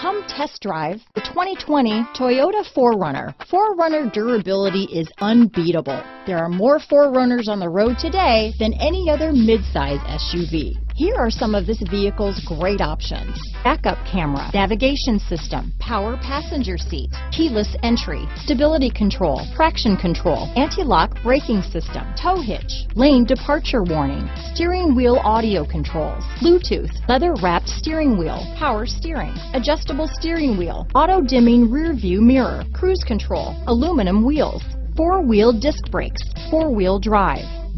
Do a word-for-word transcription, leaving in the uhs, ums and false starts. Come test drive the twenty twenty Toyota four runner. four runner durability is unbeatable. There are more four runners on the road today than any other midsize S U V. Here are some of this vehicle's great options: backup camera, navigation system, power passenger seat, keyless entry, stability control, traction control, anti-lock braking system, tow hitch, lane departure warning, steering wheel audio controls, Bluetooth, leather-wrapped steering wheel, power steering, adjustable steering wheel, auto-dimming rear view mirror, cruise control, aluminum wheels, four-wheel disc brakes, four-wheel drive.